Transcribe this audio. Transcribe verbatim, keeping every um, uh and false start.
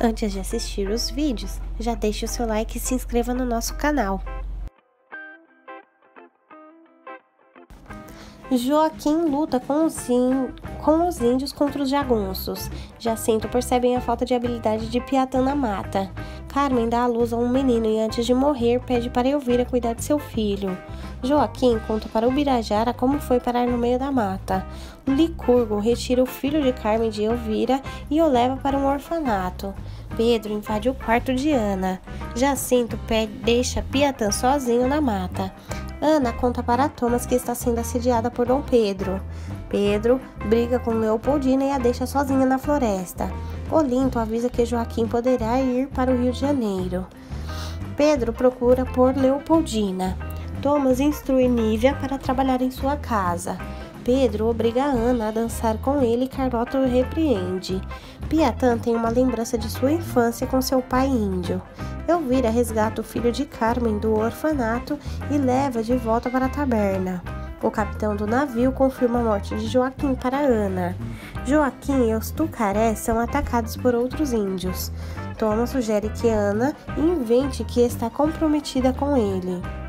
Antes de assistir os vídeos, já deixe o seu like e se inscreva no nosso canal. Joaquim luta com os, in... com os índios contra os jagunços. Jacinto percebe a falta de habilidade de Piatã na mata. Carmen dá à luz a um menino e antes de morrer pede para Elvira cuidar de seu filho. Joaquim conta para Ubirajara como foi parar no meio da mata. Licurgo retira o filho de Carmen de Elvira e o leva para um orfanato. Pedro invade o quarto de Ana. Jacinto pede... deixa Piatã sozinho na mata. Ana conta para Thomas que está sendo assediada por Dom Pedro. Pedro briga com Leopoldina e a deixa sozinha na floresta. Olinto avisa que Joaquim poderá ir para o Rio de Janeiro. Pedro procura por Leopoldina. Thomas instrui Nívia para trabalhar em sua casa. Pedro obriga a Ana a dançar com ele e Carlota o repreende. Piatã tem uma lembrança de sua infância com seu pai índio. Elvira resgata o filho de Carmen do orfanato e leva de volta para a taberna. O capitão do navio confirma a morte de Joaquim para Ana. Joaquim e os Tucarés são atacados por outros índios. Thomas sugere que Ana invente que está comprometida com ele.